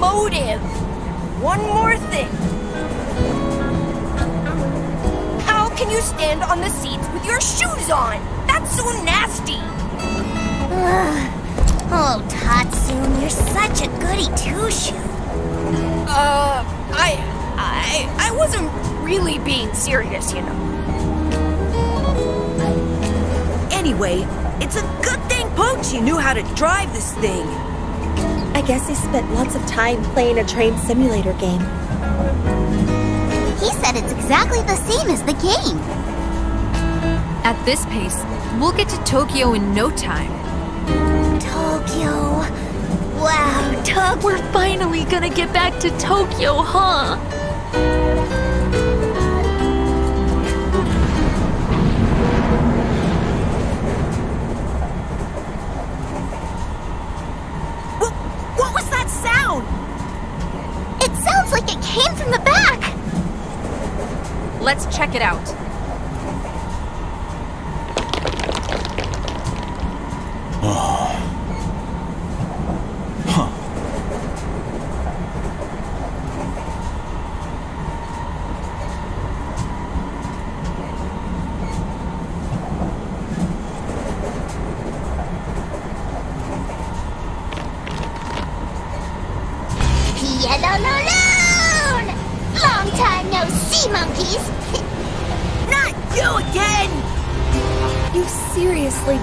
motive. One more thing. How can you stand on the seats with your shoes on? That's so nasty. Oh, Tatsune, you're such a goody two-shoe. I wasn't really being serious, you know. Anyway, it's a good thing Pochi knew how to drive this thing. I guess he spent lots of time playing a train simulator game. He said it's exactly the same as the game. At this pace, we'll get to Tokyo in no time. Tokyo... Wow, Tokyo... We're finally gonna get back to Tokyo, huh? What was that sound? It sounds like it came from the back! Let's check it out.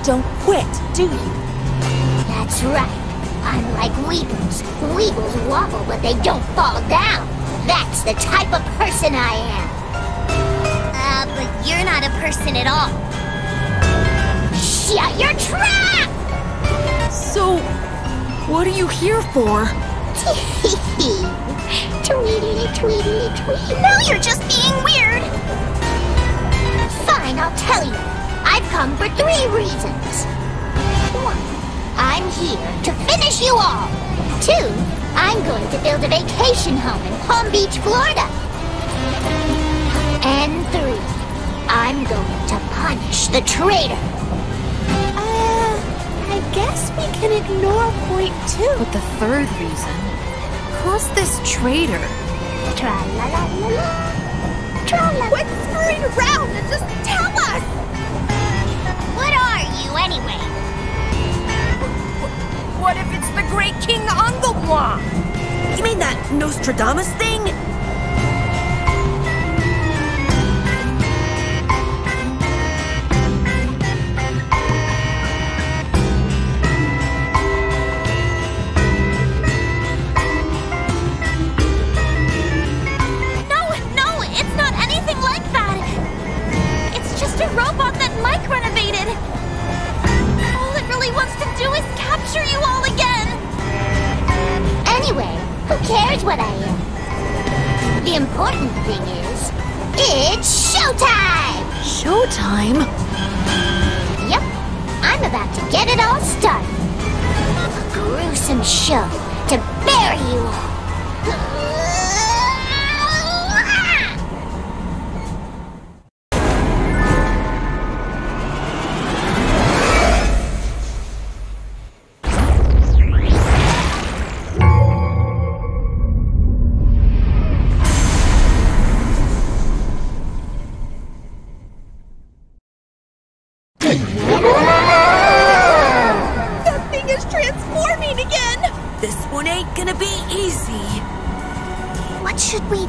Don't quit, do you? That's right. Unlike weebles, weebles wobble but they don't fall down. That's the type of person I am. But you're not a person at all. Shut your trap! So, what are you here for? Tweety, tweety, tweety. Now you're just being weird. Fine, I'll tell you. I've come for three reasons. 1, I'm here to finish you all. 2, I'm going to build a vacation home in Palm Beach, Florida. And 3, I'm going to punish the traitor. I guess we can ignore point 2. But the third reason? Who's this traitor? Tra-la-la-la-la. Tra-la-la-la. Quit screwing around and just tell us! What are you, anyway? What if it's the great King Angelmoi? You mean that Nostradamus thing? Rachel!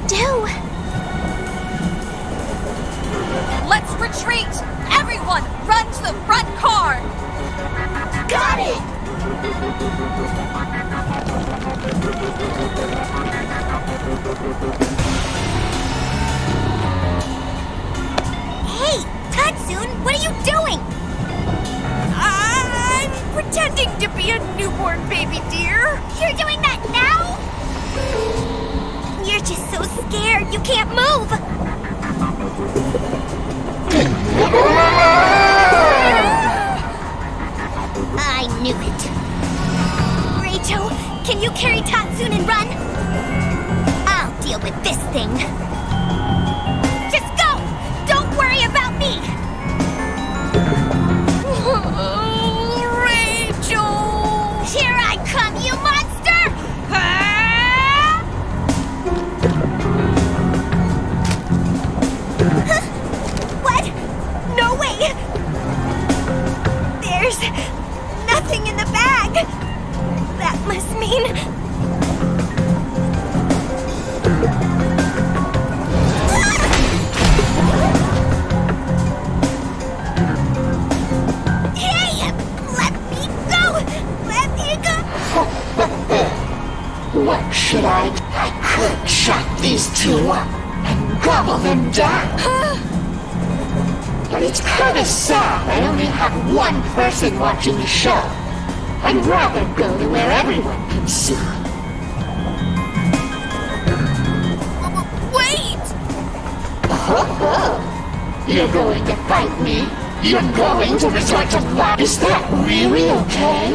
Here I come, you monster! two up and gobble them down. But it's kinda sad I only have one person watching the show. I'd rather go to where everyone can see. Wait! Oh, you're going to fight me? You're going to resort to blood? Is that really okay?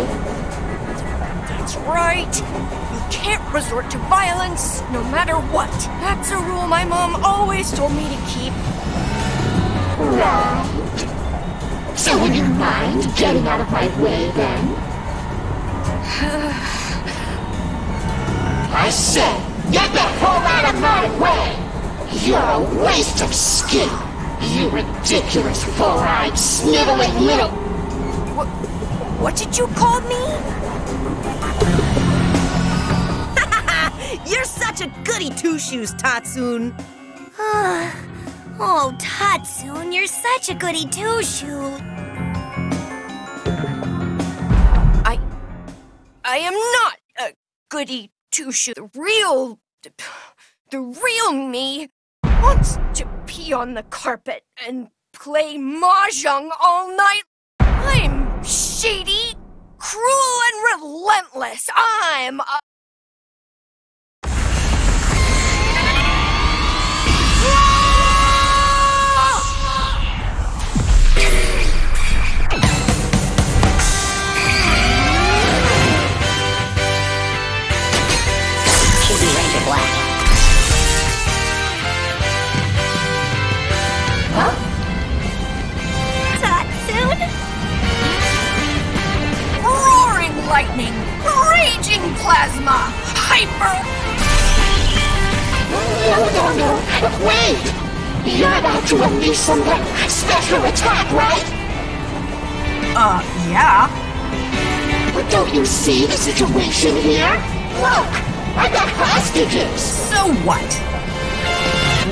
That's right. You can't resort to violence, no matter what. That's a rule my mom always told me to keep. Right. So would you mind getting out of my way, then? I said, get the hell out of my way! You're a waste of skill, you ridiculous four-eyed, sniveling little... What did you call me? You're such a goody two-shoes, Tatsune. Oh, Tatsune, you're such a goody two-shoe. I am not a goody two-shoe. The real me wants to pee on the carpet and play mahjong all night. I'm shady, cruel, and relentless. I'm a... Lightning, raging plasma, hyper... No, wait! You're about to unleash some special attack, right? Yeah. But don't you see the situation here? Look, I got hostages! So what?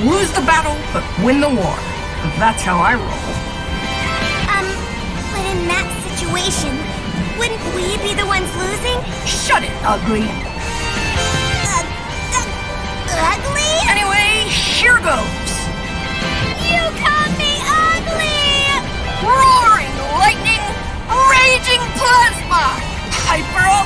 Lose the battle, but win the war. That's how I roll. But in that situation, wouldn't we be the ones losing? Shut it, ugly! Ugly? Anyway, here goes! You called me ugly! Roaring lightning, raging plasma, hyper...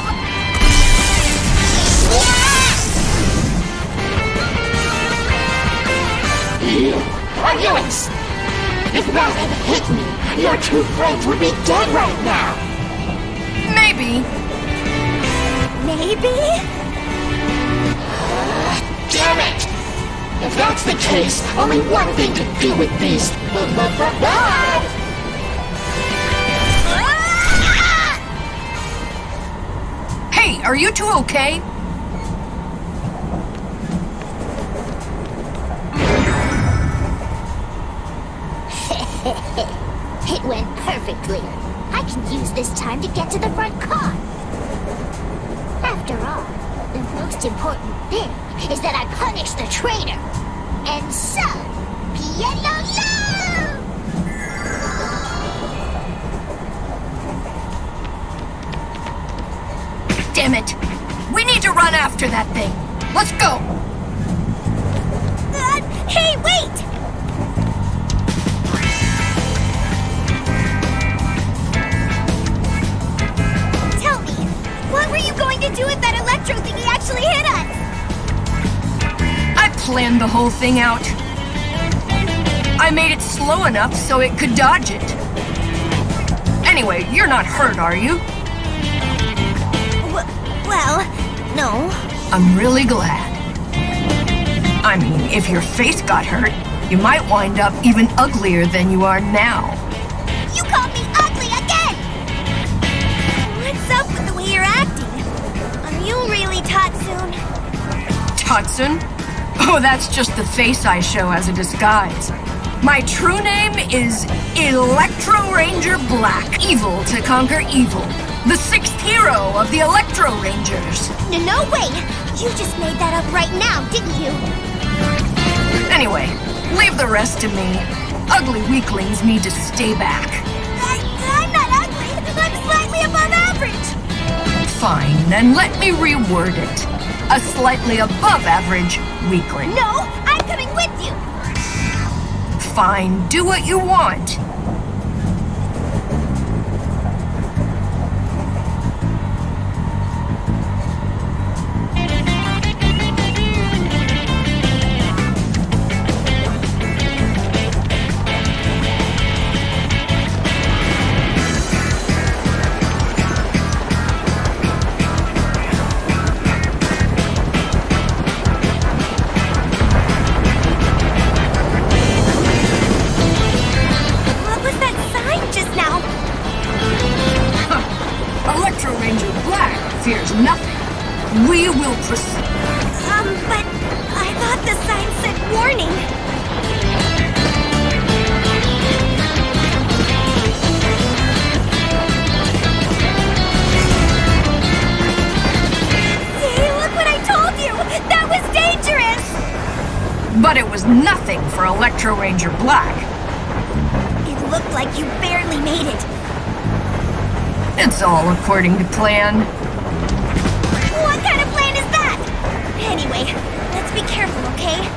You are yours! If that had hit me, your two friends would be dead right now! Maybe. Maybe? Damn it! If that's the case, only one thing to do with these. Hey, are you two okay? It went perfectly. I can use this time to get to the front car. After all, the most important thing is that I punish the traitor. And so, Pianola! Damn it! We need to run after that thing. Let's go! Hey, wait! Do with that electro thing he actually hit us! I planned the whole thing out. I made it slow enough so it could dodge it. Anyway, you're not hurt, are you? Well, no. I'm really glad. I mean, if your face got hurt, you might wind up even uglier than you are now. You called me ugly again! What's up with the way you're acting? You really, Tatsune? Tatsune? Oh, that's just the face I show as a disguise. My true name is Electro Ranger Black. Evil to conquer evil. The sixth hero of the Electro Rangers. No way! You just made that up right now, didn't you? Anyway, leave the rest to me. Ugly weaklings need to stay back. I'm not ugly. I'm slightly above average. Fine, then let me reword it. A slightly above average weakling. No, Fine, do what you want. Electro Ranger Black. It looked like you barely made it. It's all according to plan. What kind of plan is that? Anyway, let's be careful, okay?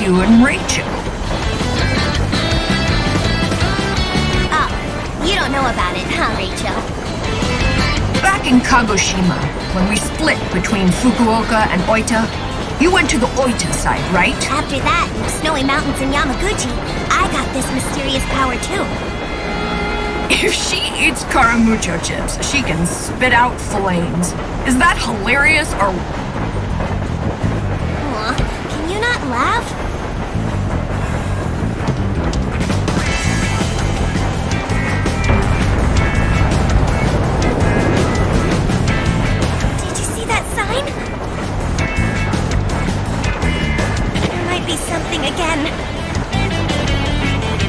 You and Rachel. Oh, you don't know about it, huh, Rachel? Back in Kagoshima, when we split between Fukuoka and Oita, you went to the Oita side, right? After that, in the snowy mountains in Yamaguchi, I got this mysterious power too. If she eats Karamucho chips, she can spit out flames. Is that hilarious or... Aw, can you not laugh?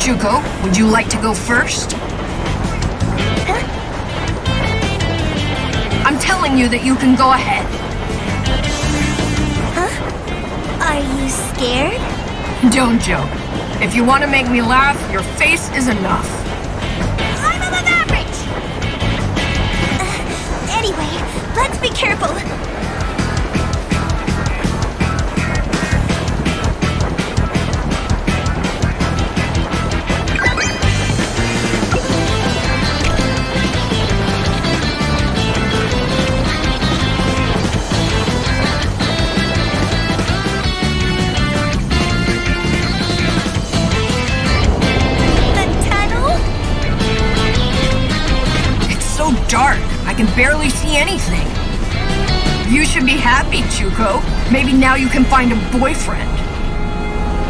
Chuko, would you like to go first? Huh? I'm telling you that you can go ahead. Huh? Are you scared? Don't joke. If you want to make me laugh, your face is enough. I'm above average! Anyway, let's be careful. I can barely see anything. You should be happy, Chuko. Maybe now you can find a boyfriend.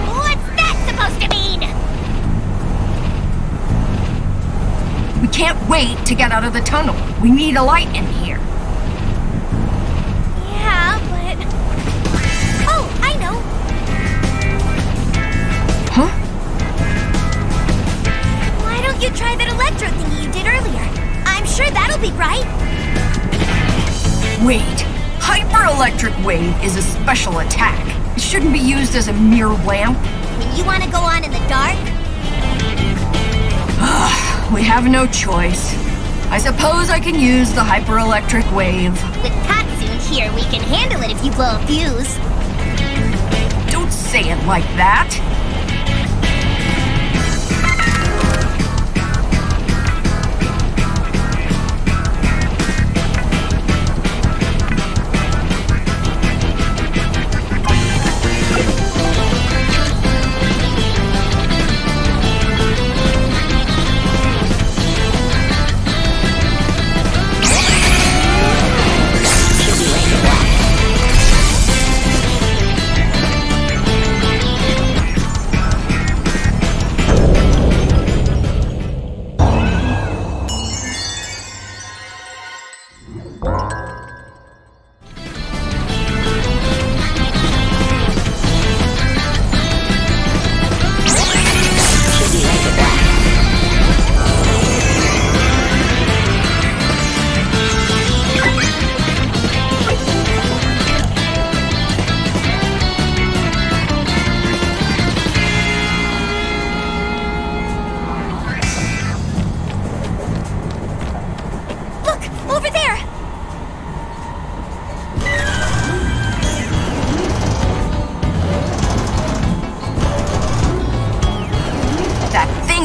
What's that supposed to mean? We can't wait to get out of the tunnel. We need a light in here. Yeah, but... Oh, I know. Huh? Why don't you try that electro thingy you did earlier? I'm sure that'll be right. Wait. Hyperelectric wave is a special attack. It shouldn't be used as a mere lamp. When you want to go on in the dark? We have no choice. I suppose I can use the hyperelectric wave. With Tatsune here, we can handle it if you blow a fuse. Don't say it like that.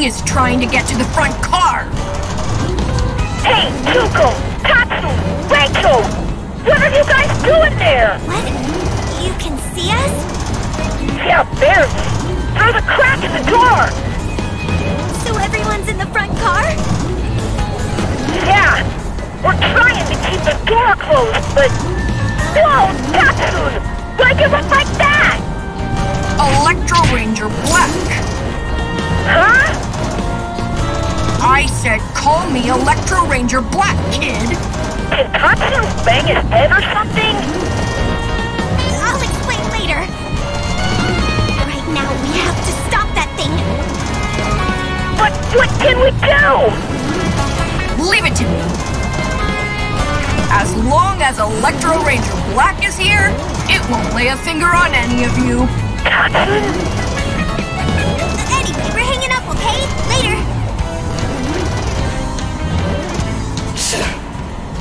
thing is trying to get to the front car! Hey, Chuko, Tatsune, Rachel! What are you guys doing there? What? You can see us? Yeah, barely. Through the crack in the door! So everyone's in the front car? Yeah! We're trying to keep the door closed, but... No, Tatsune! Why'd you look like that? Electro Ranger Black! Huh? I said call me Electro Ranger Black, kid! Did Tatsune bang his head or something? I'll explain later. Right now we have to stop that thing. But what can we do? Leave it to me. As long as Electro Ranger Black is here, it won't lay a finger on any of you. Tatsune? Okay, later.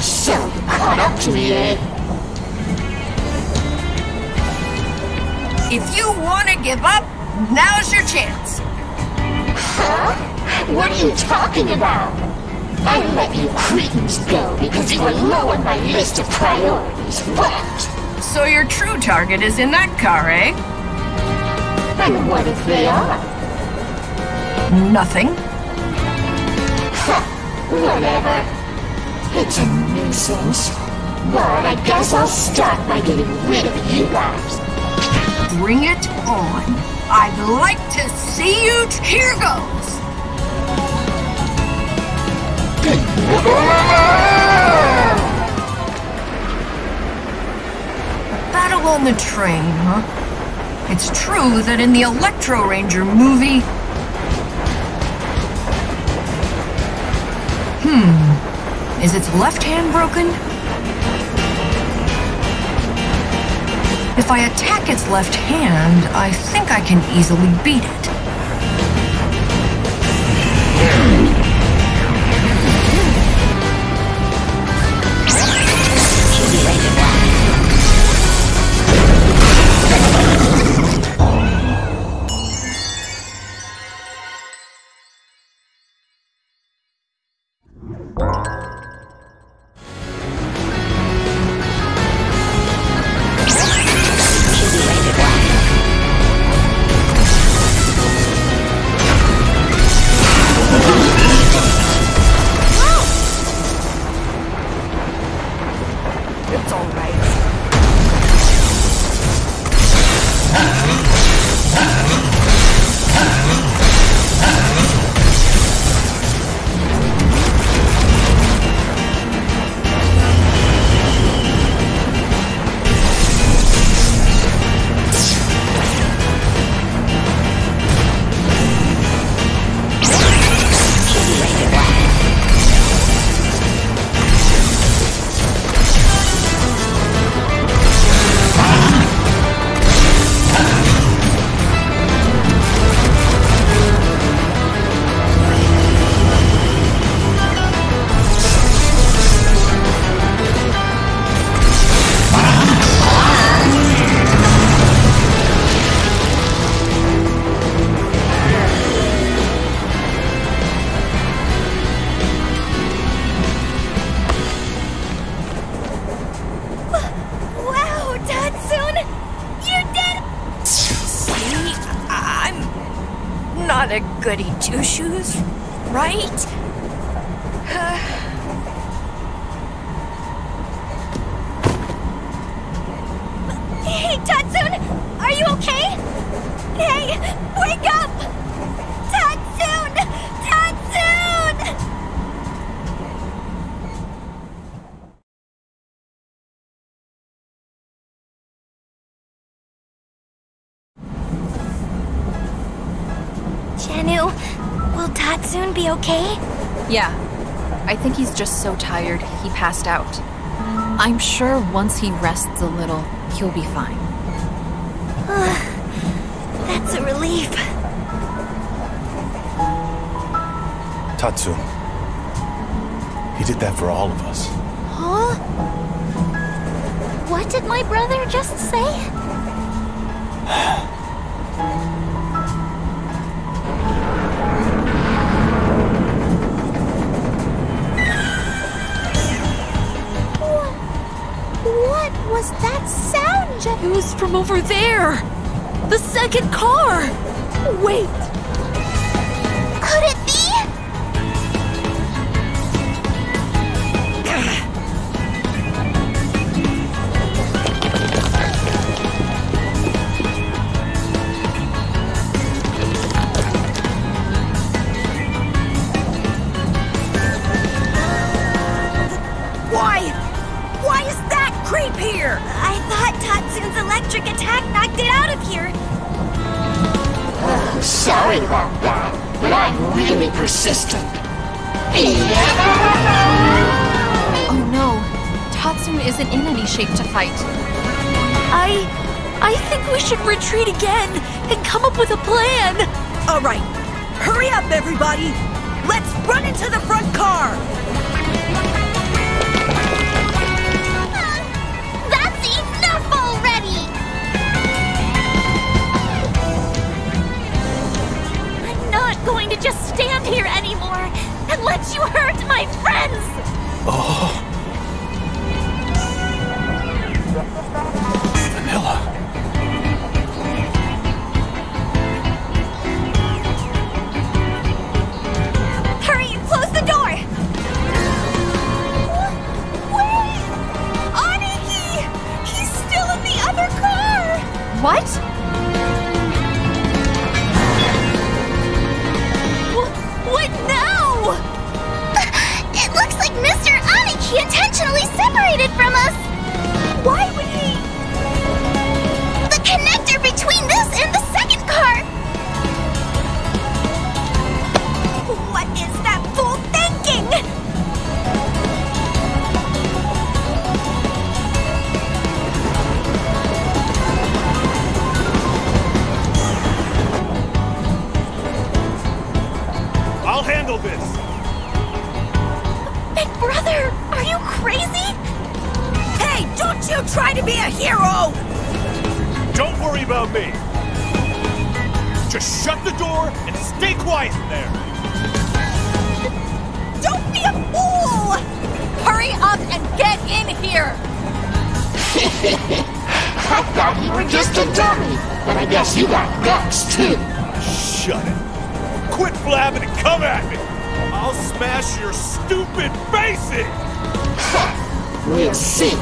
So caught up to me, eh? If you want to give up, now's your chance. Huh? What are you talking about? I let you cretins go because you were low on my list of priorities, but... So your true target is in that car, eh? And what if they are? Nothing. Huh, whatever. It's a nuisance. Well, I guess I'll start by getting rid of you guys. Bring it on. I'd like to see you. Here goes. Battle on the train, huh? It's true that in the Electro Ranger movie... Is its left hand broken? If I attack its left hand, I think I can easily beat it. Goody-two-shoes, right? Hey, Tatsune! Are you okay? Hey, wake up! Tatsune! Tatsune! Jennu, will Tatsune be okay? Yeah. I think he's just so tired, he passed out. I'm sure once he rests a little, he'll be fine. That's a relief. Tatsune. He did that for all of us. Huh? What did my brother just say? from over there! The second car! Wait! Could it be? Sorry about that, but I'm really persistent. Oh no, Tatsune isn't in any shape to fight. I think we should retreat again and come up with a plan. All right, hurry up everybody. Let's run into the front car. Going to just stand here anymore and let you hurt my friends! Oh. Vanilla. Hurry, close the door! Wait! Aniki! He's still in the other car! What? He intentionally separated from us! Why would he? The connector between this and the second car! What is that fool thinking? I'll handle this! Big brother! Are you crazy? Hey, don't you try to be a hero! Don't worry about me. Just shut the door and stay quiet in there. Don't be a fool! Hurry up and get in here! I thought you were just a dummy, but I guess you got guts too. Shut it. Quit blabbing and come at me! I'll smash your stupid face in! We'll see.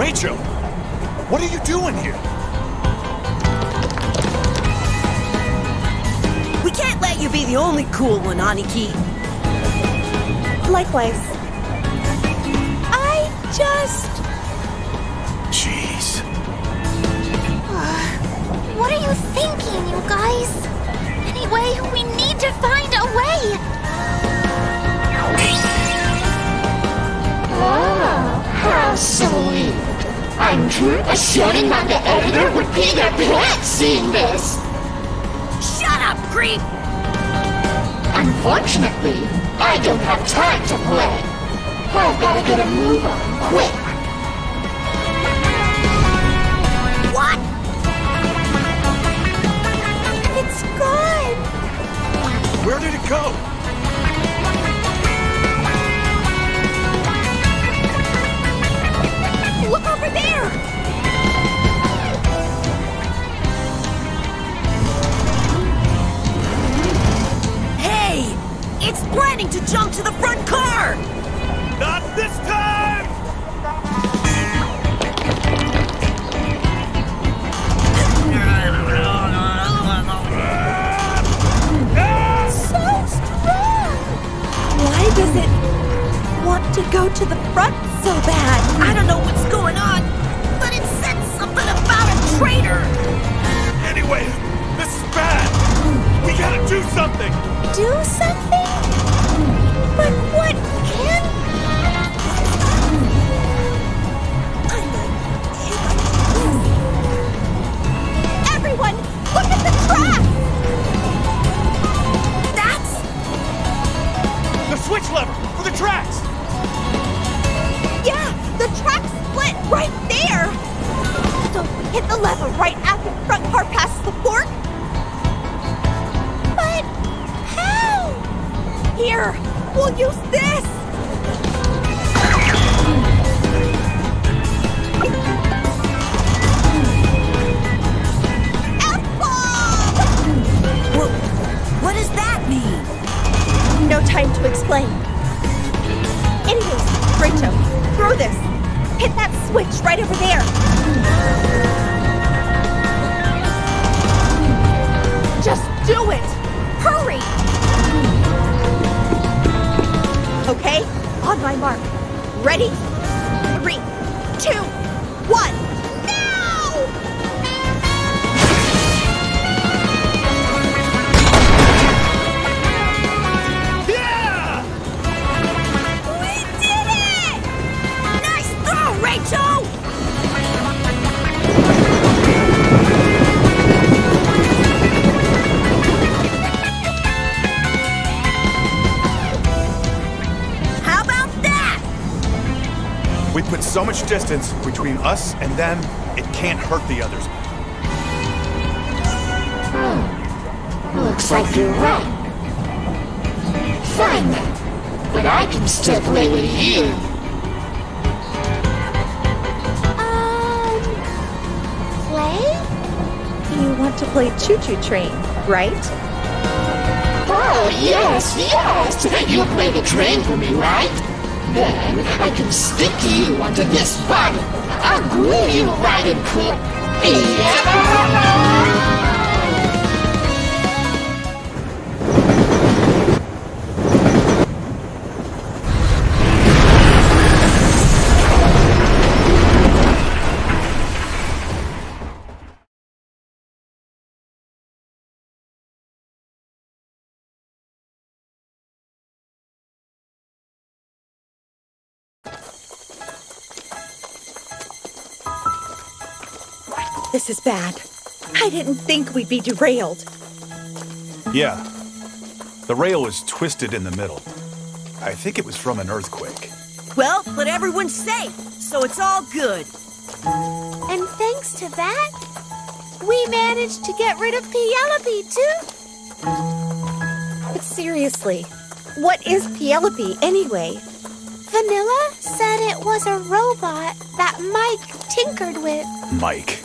Rachel, what are you doing here? We can't let you be the only cool one, Aniki. Likewise. I just... Jeez. What are you thinking, you guys? Anyway, we need to find a way. Oh, how sweet. I'm sure a shouting on the editor would be their plant seeing this. Shut up, creep! Unfortunately, I don't have time to play. I've gotta get a move on, quick. What? It's gone. Where did it go? Look over there! It's planning to jump to the front car! Not this time! So strong! Why does it want to go to the front so bad? I don't know what's going on, but it said something about a traitor! Anyway, this is bad! We gotta do something! Do something? But what can... Everyone, look at the track! That's... The switch lever for the tracks! Yeah, the track split right there! So we hit the lever right after the front car passes the fork. But how? Here, we'll use this! F-bomb! Well, what does that mean? No time to explain. Anyways, Rachel, throw this. Hit that switch right over there. Just do it! Hurry! Okay, on my mark. Ready? 3, 2, 1, now! Yeah! We did it! Nice throw, Rachel! We put so much distance between us and them, it can't hurt the others. Oh, looks like you're right. Fine then, but I can still play with you. Play? You want to play Choo-Choo Train, right? Oh, yes, yes! You'll play the train for me, right? Then I can stick you onto this body. I'll glue you right in quick. This is bad. I didn't think we'd be derailed. Yeah. The rail was twisted in the middle. I think it was from an earthquake. Well, but everyone's safe, so it's all good. And thanks to that, we managed to get rid of Pielopi, too. But seriously, what is Pielopi anyway? Vanilla said it was a robot that Mike tinkered with. Mike.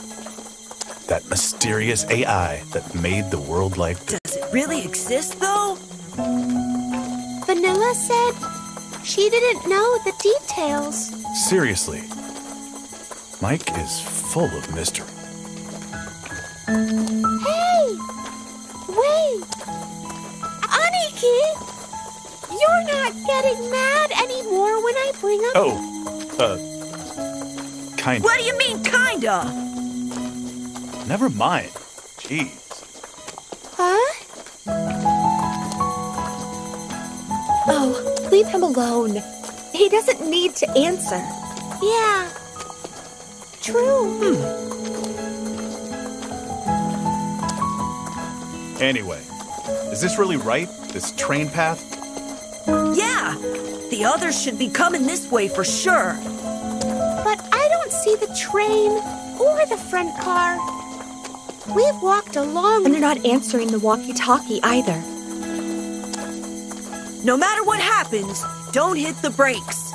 That mysterious AI that made the world like this. Does it really exist, though? Vanilla said she didn't know the details. Seriously. Mike is full of mystery. Hey! Wait! Aniki! You're not getting mad anymore when I bring up... Kinda. What do you mean, kinda? Never mind. Jeez. Huh? Oh, leave him alone. He doesn't need to answer. Yeah. True. Anyway, is this really right? This train path? Yeah! The others should be coming this way for sure. But I don't see the train or the front car. We've walked along... And they're not answering the walkie-talkie either. No matter what happens, don't hit the brakes.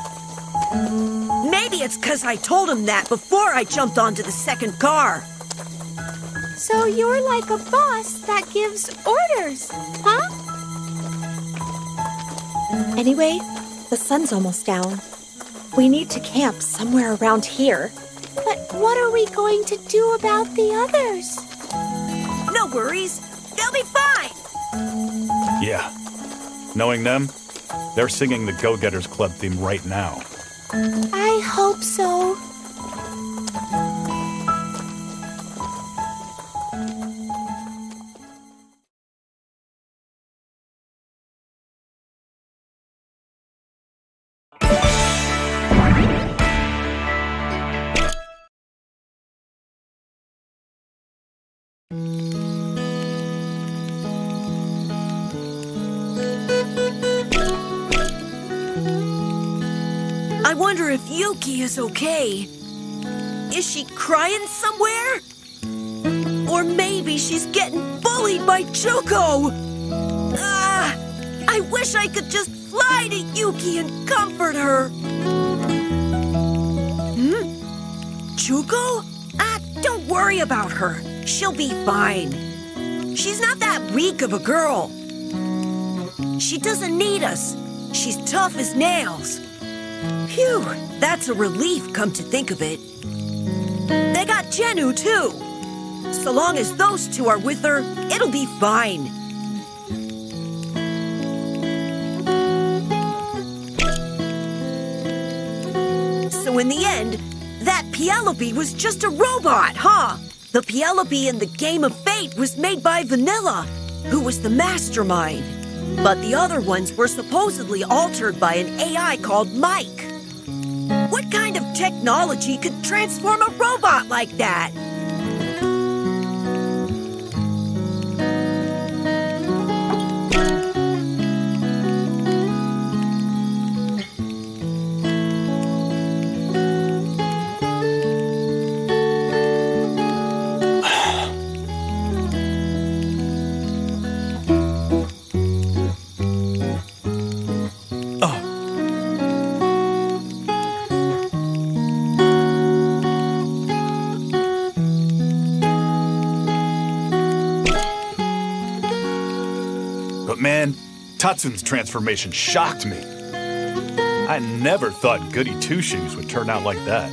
Maybe it's because I told him that before I jumped onto the second car. So you're like a boss that gives orders, huh? Anyway, the sun's almost down. We need to camp somewhere around here. But what are we going to do about the others? No worries. They'll be fine. Yeah. Knowing them, they're singing the Go-Getters Club theme right now. I hope so. I wonder if Yuki is okay. Is she crying somewhere? Or maybe she's getting bullied by Chuko. I wish I could just fly to Yuki and comfort her. Chuko? Don't worry about her. She'll be fine. She's not that weak of a girl. She doesn't need us. She's tough as nails. Phew, that's a relief, come to think of it. They got Jennu, too. So long as those two are with her, it'll be fine. So in the end, that Pielopi was just a robot, huh? The Pielopi in the Game of Fate was made by Vanilla, who was the mastermind. But the other ones were supposedly altered by an AI called Mike. What kind of technology could transform a robot like that? Tatsune's transformation shocked me. I never thought Goody Two-Shoes would turn out like that.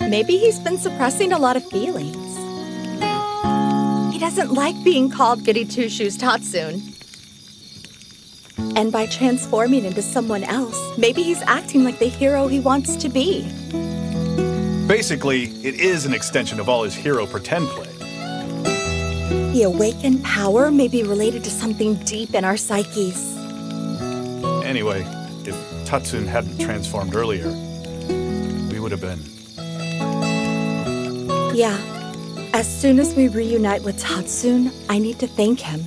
Maybe he's been suppressing a lot of feelings. He doesn't like being called Goody Two-Shoes Tatsune. And by transforming into someone else, maybe he's acting like the hero he wants to be. Basically, it is an extension of all his hero pretend play. The awakened power may be related to something deep in our psyches. Anyway, if Tatsune hadn't transformed earlier, we would have been... Yeah. As soon as we reunite with Tatsune, I need to thank him.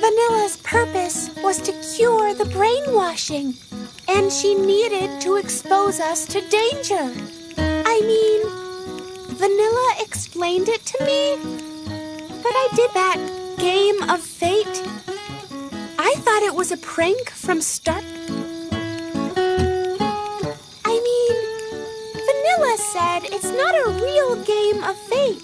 Vanilla's purpose was to cure the brainwashing, and she needed to expose us to danger. I mean, Vanilla explained it to me, but I did that Game of Fate. I thought it was a prank from start. I mean, Vanilla said it's not a real Game of Fate.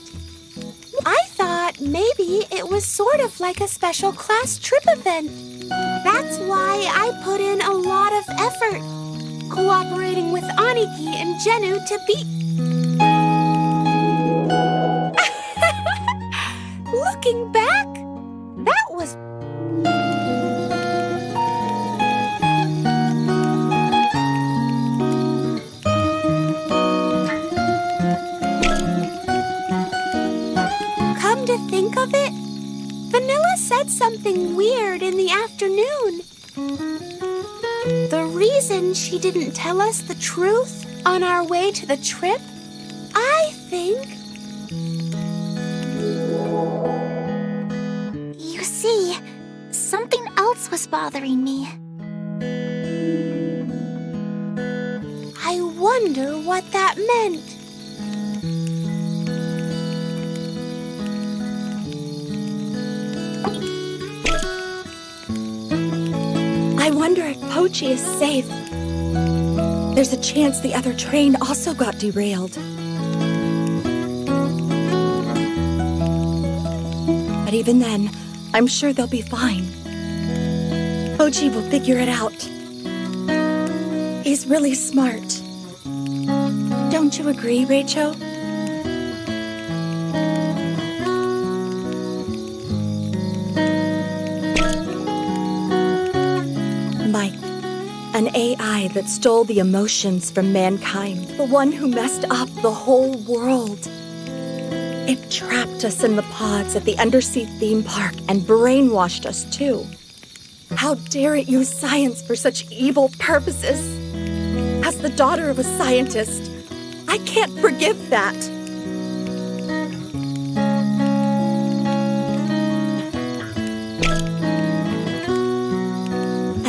I thought maybe it was sort of like a special class trip event. That's why I put in a lot of effort, cooperating with Aniki and Jennu to beat. Looking back, that was... To think of it, Vanilla said something weird in the afternoon. The reason she didn't tell us the truth on our way to the trip, I think... You see, something else was bothering me. I wonder what that meant. I wonder if Pochi is safe. There's a chance the other train also got derailed. But even then, I'm sure they'll be fine. Pochi will figure it out. He's really smart. Don't you agree, Rachel? An AI that stole the emotions from mankind. The one who messed up the whole world. It trapped us in the pods at the undersea theme park and brainwashed us too. How dare it use science for such evil purposes? As the daughter of a scientist, I can't forgive that.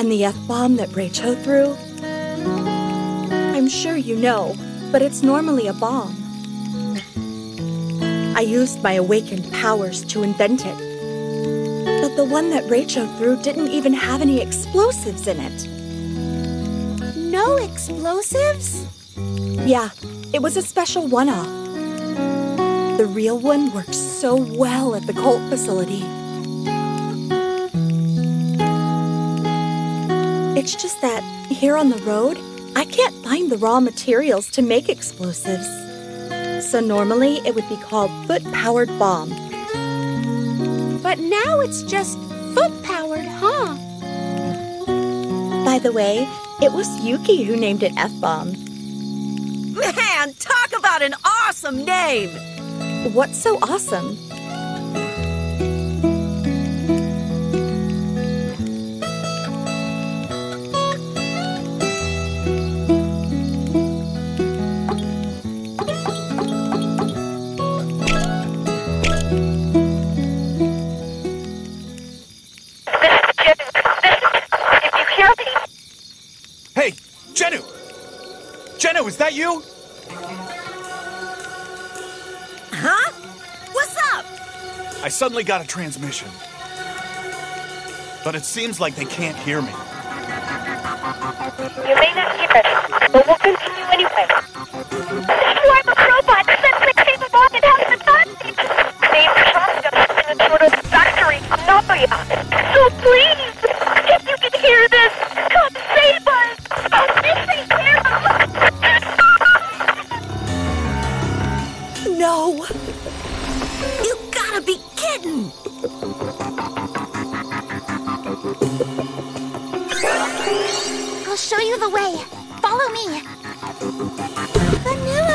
And the F-bomb that Rachel threw? I'm sure you know, but it's normally a bomb. I used my awakened powers to invent it. But the one that Rachel threw didn't even have any explosives in it. No explosives? Yeah, it was a special one-off. The real one works so well at the cult facility. It's just that, here on the road, I can't find the raw materials to make explosives. So normally, it would be called foot-powered bomb. But now it's just foot-powered, huh? By the way, it was Yuki who named it F-bomb. Man, talk about an awesome name! What's so awesome? Is that you? Huh? What's up? I suddenly got a transmission. But it seems like they can't hear me. You may not hear us, but we'll continue anyway. You are the robot that came along and had the bondage. They trapped us in a sort of factory anomalia. So please, if you can hear this, come save us. No! You gotta be kidding! I'll show you the way. Follow me. Vanilla!